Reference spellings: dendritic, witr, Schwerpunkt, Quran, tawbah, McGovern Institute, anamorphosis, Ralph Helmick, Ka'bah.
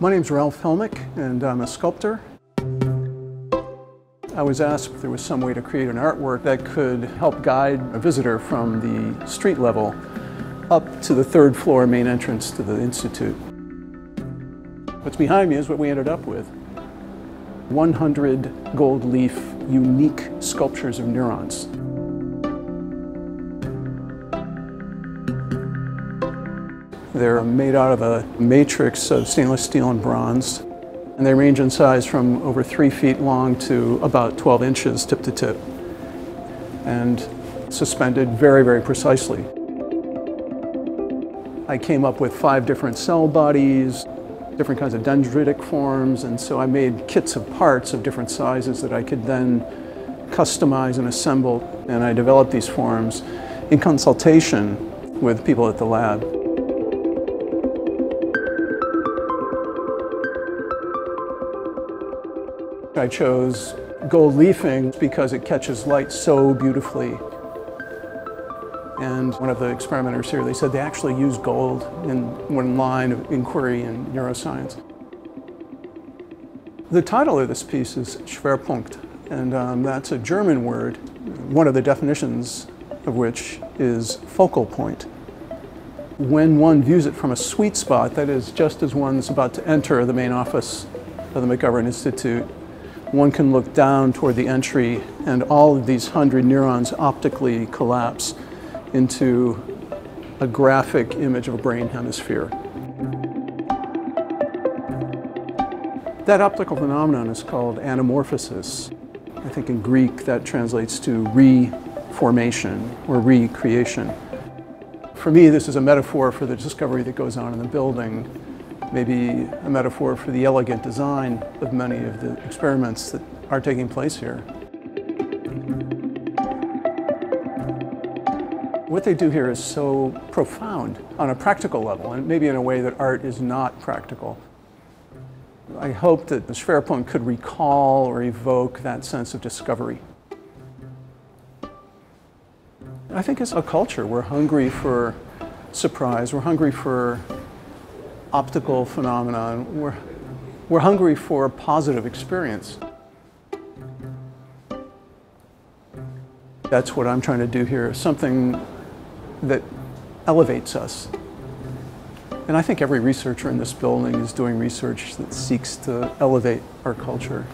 My name's Ralph Helmick, and I'm a sculptor. I was asked if there was some way to create an artwork that could help guide a visitor from the street level up to the third floor main entrance to the Institute. What's behind me is what we ended up with. 100 gold leaf unique sculptures of neurons. They're made out of a matrix of stainless steel and bronze, and they range in size from over 3 feet long to about 12 inches tip to tip, and suspended very, very precisely. I came up with 5 different cell bodies, different kinds of dendritic forms, and so I made kits of parts of different sizes that I could then customize and assemble, and I developed these forms in consultation with people at the lab. I chose gold leafing because it catches light so beautifully. And one of the experimenters here, they said they actually use gold in one line of inquiry in neuroscience. The title of this piece is Schwerpunkt, and that's a German word, one of the definitions of which is focal point. When one views it from a sweet spot, that is just as one's about to enter the main office of the McGovern Institute, one can look down toward the entry, and all of these 100 neurons optically collapse into a graphic image of a brain hemisphere. That optical phenomenon is called anamorphosis. I think in Greek that translates to reformation or recreation. For me, this is a metaphor for the discovery that goes on in the building. Maybe a metaphor for the elegant design of many of the experiments that are taking place here. What they do here is so profound on a practical level, and maybe in a way that art is not practical. I hope that the Schwerpunkt could recall or evoke that sense of discovery. I think as a culture, we're hungry for surprise, we're hungry for optical phenomenon. We're hungry for a positive experience. That's what I'm trying to do here, something that elevates us. And I think every researcher in this building is doing research that seeks to elevate our culture.